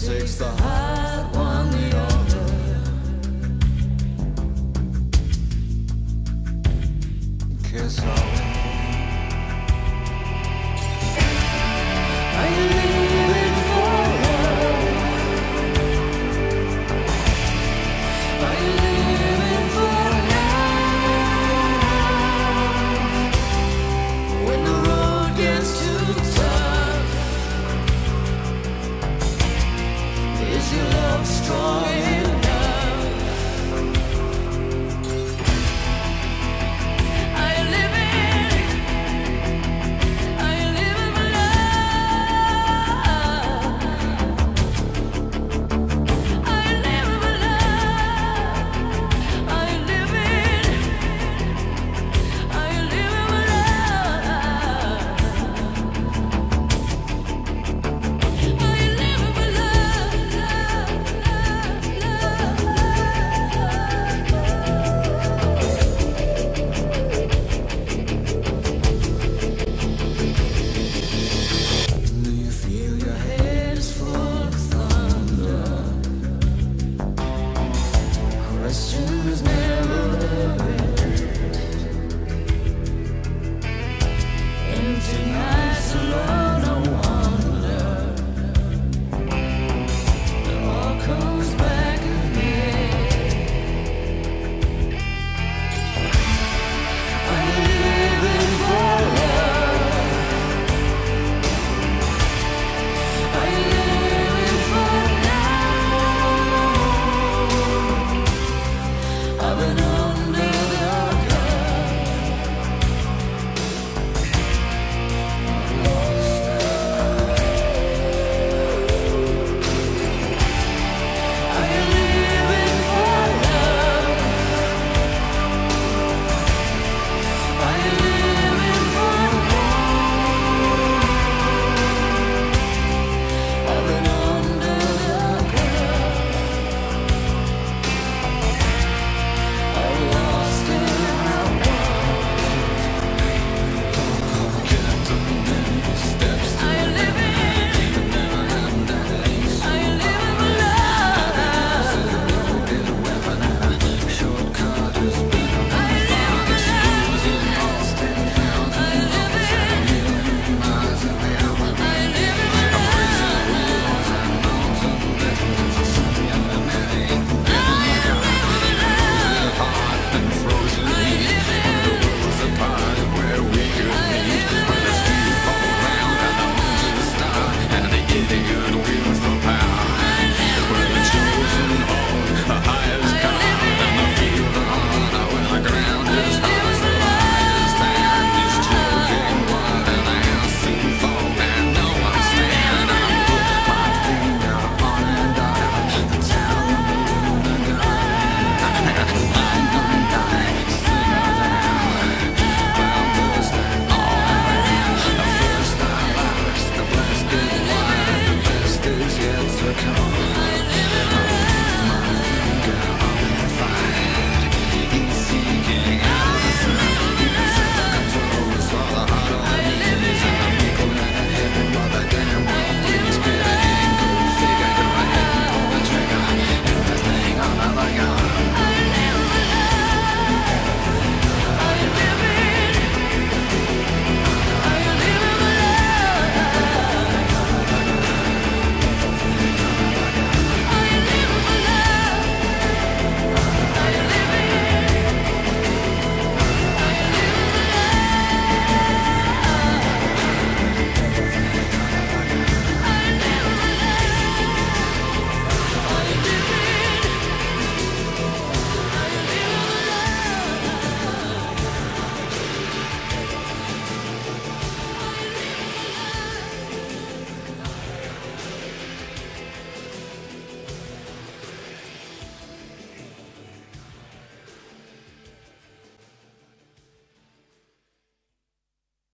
Takes the hot one.